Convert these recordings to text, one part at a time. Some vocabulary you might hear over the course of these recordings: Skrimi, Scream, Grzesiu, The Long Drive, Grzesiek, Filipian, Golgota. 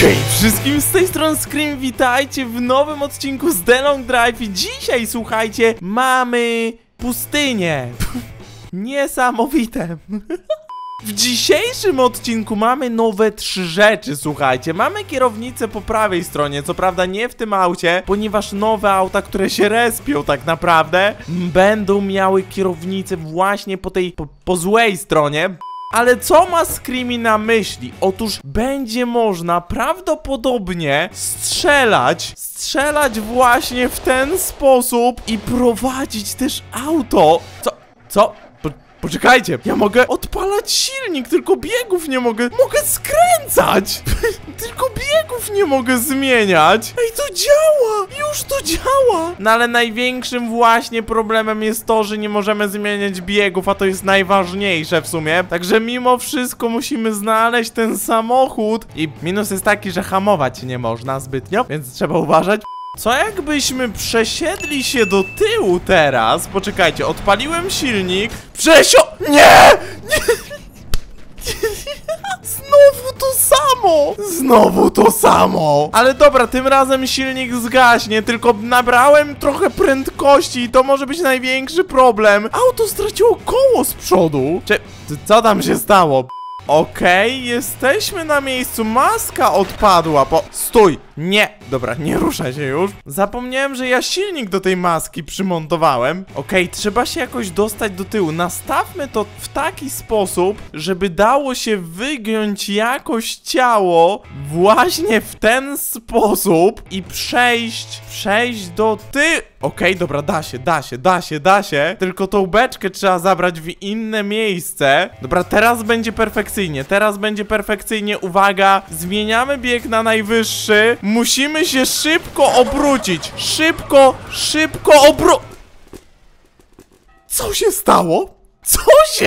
Hej wszystkim, z tej strony Scream, witajcie w nowym odcinku z The Long Drive i dzisiaj, słuchajcie, mamy pustynię. Niesamowite. W dzisiejszym odcinku mamy nowe 3 rzeczy, słuchajcie. Mamy kierownicę po prawej stronie, co prawda nie w tym aucie, ponieważ nowe auta, które się respią tak naprawdę, będą miały kierownicę właśnie po tej, po złej stronie. Ale co ma Skrimi na myśli? Otóż będzie można prawdopodobnie strzelać właśnie w ten sposób i prowadzić też auto. Co? Poczekajcie, ja mogę odpalać silnik, tylko biegów nie mogę. Mogę skręcać, tylko biegów nie mogę zmieniać. Ej, to działa, już to działa. No ale największym właśnie problemem jest to, że nie możemy zmieniać biegów, a to jest najważniejsze w sumie. Także mimo wszystko musimy znaleźć ten samochód. I minus jest taki, że hamować nie można zbytnio, więc trzeba uważać. Co jakbyśmy przesiedli się do tyłu teraz? Poczekajcie, odpaliłem silnik. Nie! Znowu to samo! Znowu to samo! Ale dobra, tym razem silnik zgaśnie, tylko nabrałem trochę prędkości i to może być największy problem. Auto straciło koło z przodu. Co tam się stało? Okej, jesteśmy na miejscu. Maska odpadła, Stój! Nie! Dobra, nie ruszaj się już. Zapomniałem, że ja silnik do tej maski przymontowałem. Okej, trzeba się jakoś dostać do tyłu. Nastawmy to w taki sposób, żeby dało się wygiąć jakoś ciało właśnie w ten sposób i przejść do tyłu. Okej, dobra, da się. Tylko tą beczkę trzeba zabrać w inne miejsce. Dobra, teraz będzie perfekcyjnie, uwaga, zmieniamy bieg na najwyższy. Musimy się szybko obrócić. Co się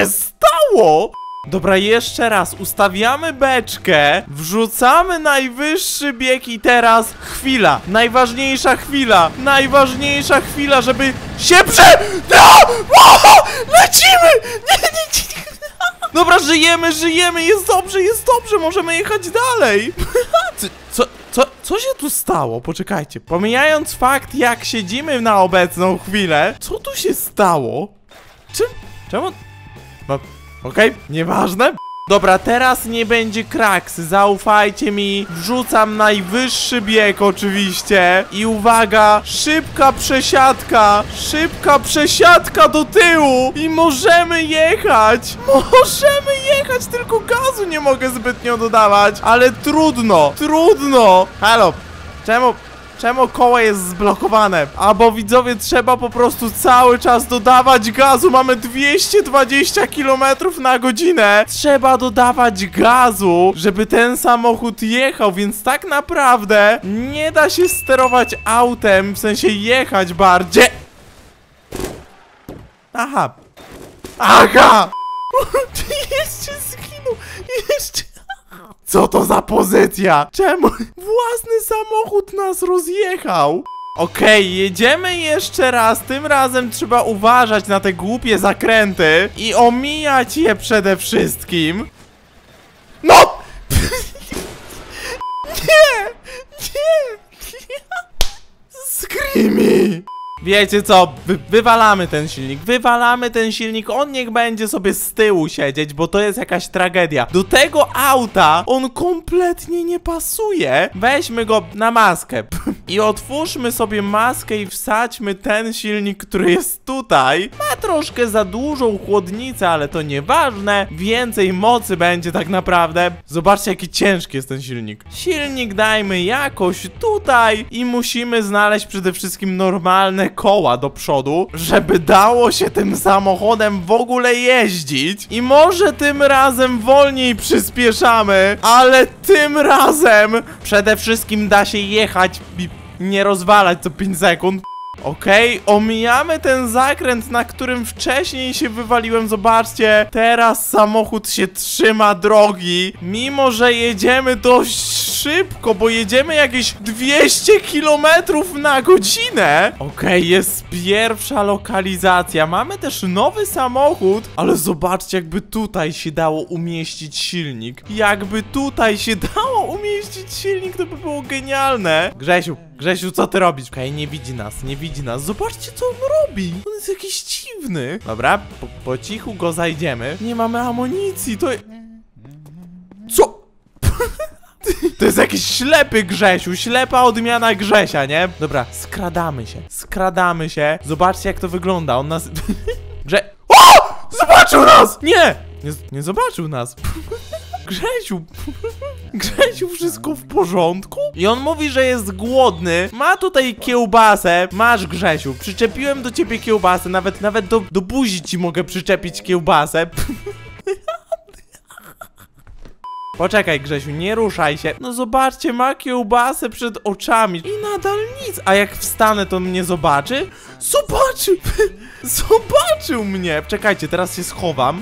stało? Dobra, jeszcze raz, ustawiamy beczkę, wrzucamy najwyższy bieg i teraz chwila, najważniejsza chwila, żeby się lecimy! Dobra, żyjemy, jest dobrze, możemy jechać dalej. Co się tu stało? Poczekajcie, pomijając fakt, jak siedzimy na obecną chwilę, co tu się stało? Czemu? No, okej, nieważne. Dobra, teraz nie będzie kraks, zaufajcie mi. Wrzucam najwyższy bieg oczywiście. I uwaga, szybka przesiadka do tyłu. I możemy jechać. Tylko gazu nie mogę zbytnio dodawać. Ale trudno. Halo, czemu koło jest zblokowane? Albo widzowie, trzeba po prostu cały czas dodawać gazu. Mamy 220 km na godzinę. Trzeba dodawać gazu, żeby ten samochód jechał, więc tak naprawdę nie da się sterować autem, w sensie jechać bardziej. Aha! Jeszcze zginął. Co to za pozycja? Czemu własny samochód nas rozjechał? Okej, jedziemy jeszcze raz. Tym razem trzeba uważać na te głupie zakręty i omijać je przede wszystkim. No! Nie! Skrimi! Wiecie co? Wywalamy ten silnik, on niech będzie sobie z tyłu siedzieć, bo to jest jakaś tragedia. Do tego auta on kompletnie nie pasuje. Weźmy go na maskę i otwórzmy sobie maskę i wsadźmy ten silnik, który jest tutaj. Ma troszkę za dużą chłodnicę, ale to nieważne. Więcej mocy będzie tak naprawdę. Zobaczcie, jaki ciężki jest ten silnik. Silnik dajmy jakoś tutaj i musimy znaleźć przede wszystkim normalne koła do przodu, żeby dało się tym samochodem w ogóle jeździć. I może tym razem wolniej przyspieszamy, ale tym razem przede wszystkim da się jechać i nie rozwalać co 5 sekund. Okej, omijamy ten zakręt, na którym wcześniej się wywaliłem. Zobaczcie, teraz samochód się trzyma drogi, mimo że jedziemy dość szybko, bo jedziemy jakieś 200 km na godzinę. Okej, jest pierwsza lokalizacja. Mamy też nowy samochód, ale zobaczcie, jakby tutaj się dało umieścić silnik. Jakby tutaj się dało umieścić silnik, to by było genialne. Grzesiu, co ty robisz? Okej, nie widzi nas, nie widzi nas. Zobaczcie, co on robi. On jest jakiś dziwny. Dobra, po cichu go zajdziemy. Nie mamy amunicji, to... Co? To jest jakiś ślepy Grzesiu, ślepa odmiana Grzesia, nie? Dobra, skradamy się. Zobaczcie, jak to wygląda, on nas... O! Zobaczył nas! Nie zobaczył nas. Grzesiu, wszystko w porządku? I on mówi, że jest głodny. Ma tutaj kiełbasę. Masz, Grzesiu, przyczepiłem do ciebie kiełbasę. Nawet do buzi ci mogę przyczepić kiełbasę. Poczekaj, Grzesiu, nie ruszaj się. No zobaczcie, ma kiełbasę przed oczami. I nadal nic. A jak wstanę, to mnie zobaczy? Zobaczył mnie. Czekajcie, teraz się schowam.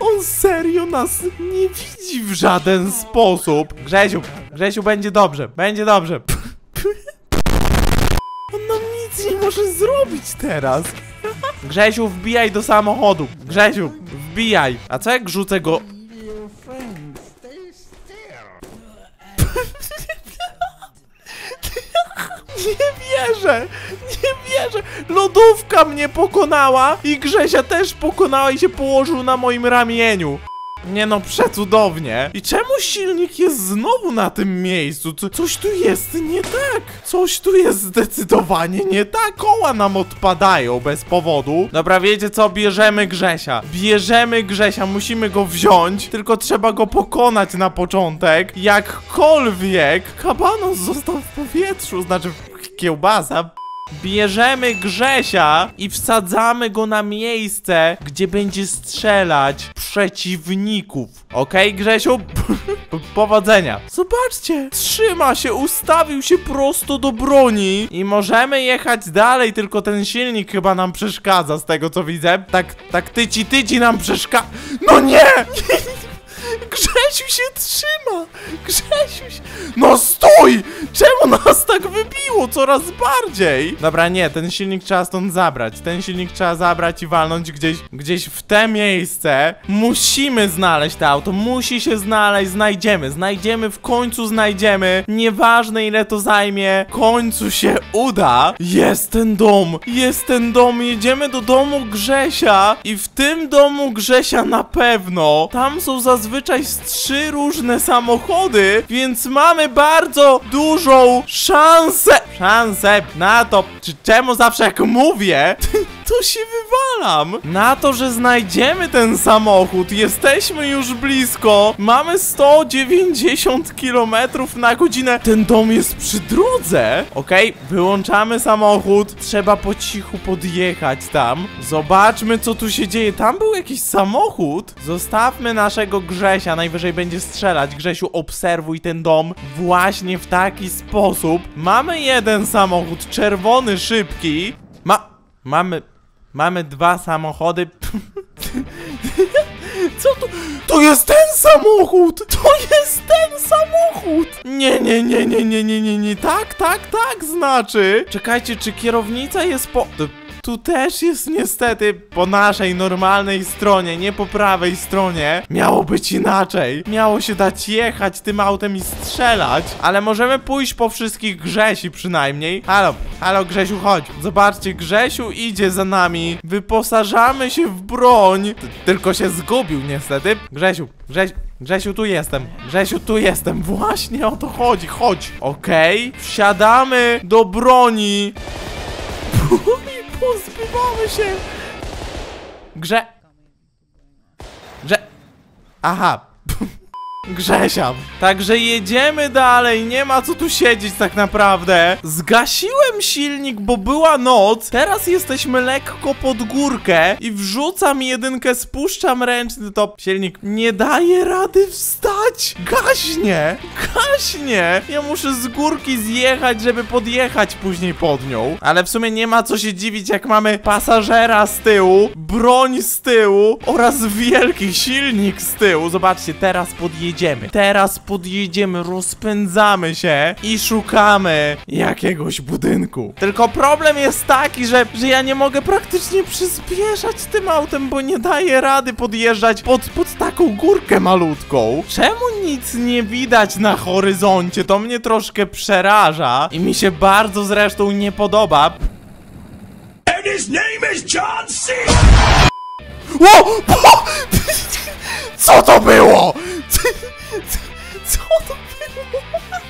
On serio nas nie widzi w żaden sposób. Grzesiu, będzie dobrze. On nam nic nie może zrobić teraz. Grzesiu, wbijaj do samochodu. Grzesiu, wbijaj. A co jak rzucę go... Nie wierzę. Lodówka mnie pokonała i Grzesia też pokonała i się położył na moim ramieniu. Nie no, przecudownie. I czemu silnik jest znowu na tym miejscu? Coś tu jest nie tak. Coś tu jest zdecydowanie nie tak. Koła nam odpadają bez powodu. Dobra, wiecie co? Bierzemy Grzesia. Musimy go wziąć. Tylko trzeba go pokonać na początek. Jakkolwiek. Kabanos został w powietrzu. Znaczy kiełbasa. Bierzemy Grzesia i wsadzamy go na miejsce, gdzie będzie strzelać przeciwników. Okej, Grzesiu? Powodzenia. Zobaczcie, trzyma się, ustawił się prosto do broni i możemy jechać dalej, tylko ten silnik chyba nam przeszkadza z tego, co widzę. Tak, tyci nam przeszkadza. No nie! Grzesiu się trzyma! No stój! Czemu nas tak wybiło? Coraz bardziej! Dobra, nie, ten silnik trzeba stąd zabrać. Ten silnik trzeba zabrać i walnąć gdzieś w te miejsce. Musimy znaleźć to auto. Musi się znaleźć. Znajdziemy. W końcu znajdziemy. Nieważne, ile to zajmie. W końcu się uda. Jest ten dom. Jedziemy do domu Grzesia. I w tym domu Grzesia na pewno. Tam są zazwyczaj z 3 różne samochody, więc mamy bardzo dużą szansę na to, czemu zawsze jak mówię, to się wywalam, na to, że znajdziemy ten samochód. Jesteśmy już blisko, mamy 190 km na godzinę, ten dom jest przy drodze. Okej, wyłączamy samochód, trzeba po cichu podjechać tam, zobaczmy, co tu się dzieje. Tam był jakiś samochód, zostawmy naszego Grzesia, najwyżej będzie strzelać. Grzesiu, obserwuj ten dom właśnie w taki sposób. Mamy jeden samochód, czerwony, szybki. Mamy 2 samochody. Co to? To jest ten samochód! Nie. Tak, znaczy. Czekajcie, czy kierownica jest po... Tu też jest niestety po naszej normalnej stronie, nie po prawej stronie. Miało być inaczej. Miało się dać jechać tym autem i strzelać. Ale możemy pójść po wszystkich Grzesi przynajmniej. Halo Grzesiu, chodź. Zobaczcie, Grzesiu idzie za nami. Wyposażamy się w broń. Tylko się zgubił niestety. Grzesiu, tu jestem. Właśnie o to chodzi. Chodź. Okej. Wsiadamy do broni. Pozbywamy się! Aha! Grzesia. Także jedziemy dalej, nie ma co tu siedzieć tak naprawdę. Zgasiłem silnik, bo była noc. Teraz jesteśmy lekko pod górkę i wrzucam jedynkę, spuszczam ręczny top. Silnik nie daje rady wstać. Gaśnie. Ja muszę z górki zjechać, żeby podjechać później pod nią. Ale w sumie nie ma co się dziwić, jak mamy pasażera z tyłu, broń z tyłu oraz wielki silnik z tyłu. Zobaczcie, teraz podjedziemy podjedziemy. Teraz podjedziemy, rozpędzamy się i szukamy jakiegoś budynku. Tylko problem jest taki, że ja nie mogę praktycznie przyspieszać tym autem, bo nie daję rady podjeżdżać pod taką górkę malutką. Czemu nic nie widać na horyzoncie? To mnie troszkę przeraża i mi się bardzo zresztą nie podoba. And his name is John C. O! Co to było? Co to było?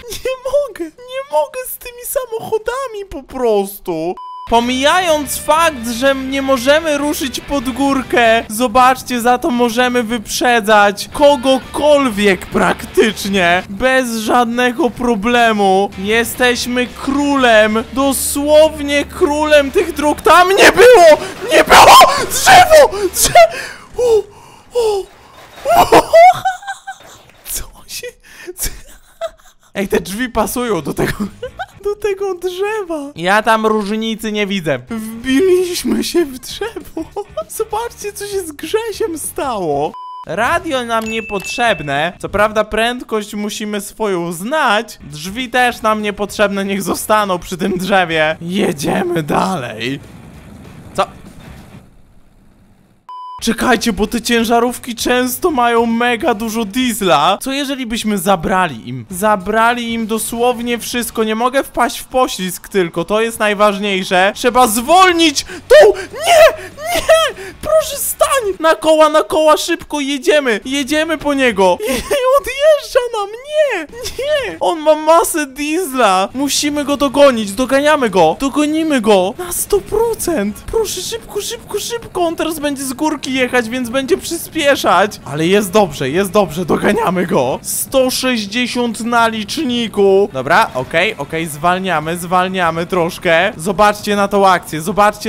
Nie mogę z tymi samochodami po prostu. Pomijając fakt, że nie możemy ruszyć pod górkę, zobaczcie, za to możemy wyprzedzać kogokolwiek praktycznie, bez żadnego problemu. Jesteśmy królem, dosłownie królem tych dróg. Tam nie było! Drzewo! Ej, te drzwi pasują do tego drzewa. Ja tam różnicy nie widzę. Wbiliśmy się w drzewo. Zobaczcie, co się z Grzesiem stało. Radio nam niepotrzebne. Co prawda prędkość musimy swoją znać. Drzwi też nam niepotrzebne, niech zostaną przy tym drzewie. Jedziemy dalej. Co? Czekajcie, bo te ciężarówki często mają mega dużo diesla. Co jeżeli byśmy zabrali im? Zabrali im dosłownie wszystko. Nie mogę wpaść w poślizg tylko, to jest najważniejsze. Trzeba zwolnić tą... Nie! Proszę stań! Na koła, szybko jedziemy. Jedziemy po niego. I odjeżdża nam, nie! On ma masę diesla. Musimy go dogonić, doganiamy go. Dogonimy go na 100%. Proszę, szybko. On teraz będzie z górki jechać, więc będzie przyspieszać. Ale jest dobrze, doganiamy go. 160 na liczniku. Dobra, okej, zwalniamy troszkę. Zobaczcie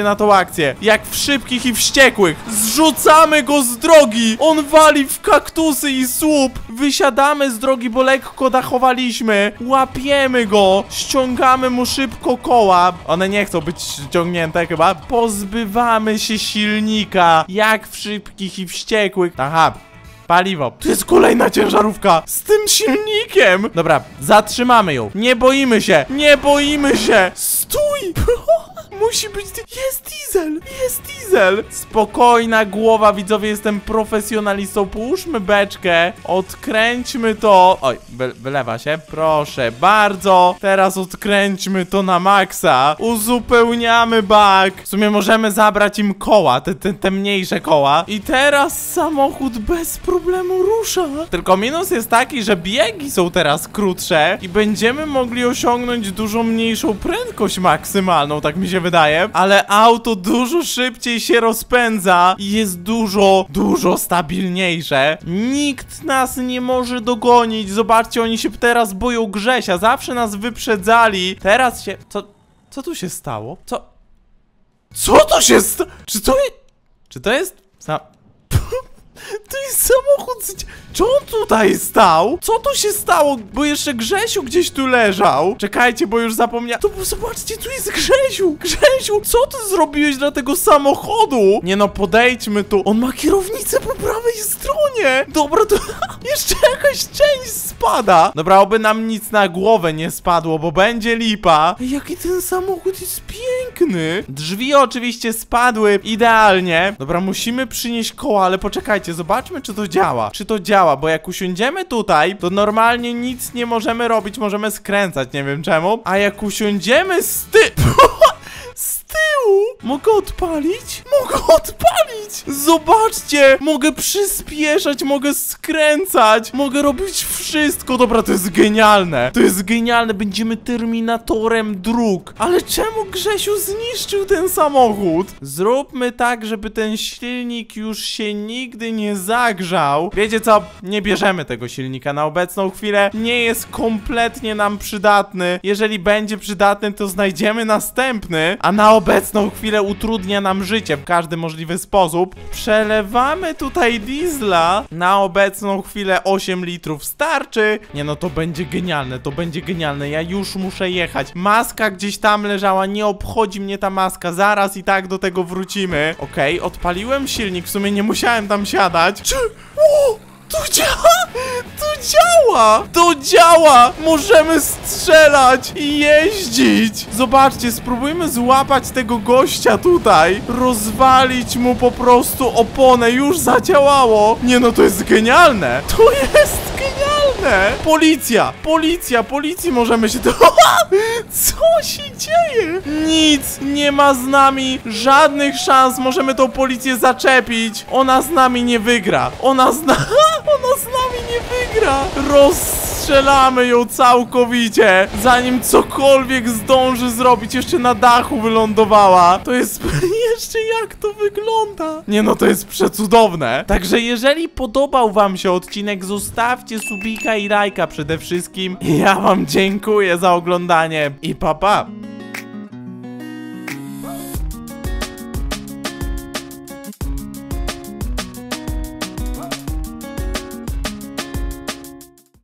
na tą akcję. Jak w Szybkich i Wściekłych. Zrzucamy go z drogi. On wali w kaktusy i słup. Wysiadamy z drogi, bo lekko dachowaliśmy. Łapiemy go. Ściągamy mu szybko koła. One nie chcą być ściągnięte chyba. Pozbywamy się silnika. Jak w Szybkich i Wściekłych. Aha. Paliwo. Tu jest kolejna ciężarówka z tym silnikiem. Dobra, zatrzymamy ją. Nie boimy się. Stój! Musi być... Jest diesel. Spokojna głowa, widzowie, jestem profesjonalistą. Połóżmy beczkę, odkręćmy to. Oj, wylewa się. Proszę bardzo. Teraz odkręćmy to na maksa. Uzupełniamy bak. W sumie możemy zabrać im koła, te mniejsze koła. I teraz samochód bez problemu rusza. Tylko minus jest taki, że biegi są teraz krótsze i będziemy mogli osiągnąć dużo mniejszą prędkość maksymalną, tak mi się wydaje, ale auto dużo szybciej się rozpędza i jest dużo stabilniejsze. Nikt nas nie może dogonić. Zobaczcie, oni się teraz boją Grzesia. Zawsze nas wyprzedzali. Teraz się... Co tu się stało? Co tu się stało? Czy to jest... To jest samochód. Czy on tutaj stał? Co tu się stało? Bo jeszcze Grzesiu gdzieś tu leżał. Czekajcie, bo już zapomniałem. Zobaczcie, tu jest Grzesiu. Grzesiu, co ty zrobiłeś dla tego samochodu? Nie no, podejdźmy tu. On ma kierownicę po prawej stronie. Dobra, to jeszcze jakaś część spada. Dobra, oby nam nic na głowę nie spadło, bo będzie lipa. Jaki ten samochód jest piękny. Drzwi oczywiście spadły idealnie. Dobra, musimy przynieść koła, ale poczekajcie. Zobaczmy, czy to działa, bo jak usiądziemy tutaj, to normalnie nic nie możemy robić, możemy skręcać, nie wiem czemu, a jak usiądziemy z tyłu, mogę odpalić, zobaczcie, mogę przyspieszać, mogę skręcać, mogę robić wszystko. Dobra, to jest genialne, będziemy terminatorem dróg. Ale czemu Grzesiu zniszczył ten samochód? Zróbmy tak, żeby ten silnik już się nigdy nie zagrzał. Wiecie co, nie bierzemy tego silnika na obecną chwilę, nie jest kompletnie nam przydatny, jeżeli będzie przydatny, to znajdziemy następny, a na obecną chwilę utrudnia nam życie w każdy możliwy sposób. Przelewamy tutaj diesla. Na obecną chwilę 8 litrów starczy. Nie no, to będzie genialne. Ja już muszę jechać. Maska gdzieś tam leżała, nie obchodzi mnie ta maska. Zaraz i tak do tego wrócimy. Okej, odpaliłem silnik, w sumie nie musiałem tam siadać. To działa! Możemy strzelać i jeździć! Zobaczcie, spróbujmy złapać tego gościa tutaj. Rozwalić mu po prostu oponę. Już zadziałało. Nie no, to jest genialne. To jest genialne! Policji możemy się... Co się dzieje? Nic, nie ma z nami żadnych szans. Możemy tą policję zaczepić. Ona z nami nie wygra. Ona z nami nie wygra. Rozstrzelamy ją całkowicie, zanim cokolwiek zdąży zrobić. Jeszcze na dachu wylądowała. To jest... Jeszcze jak to wygląda? Nie no, to jest przecudowne. Także jeżeli podobał wam się odcinek, zostawcie subika i lajka przede wszystkim. Ja wam dziękuję za oglądanie i pa pa.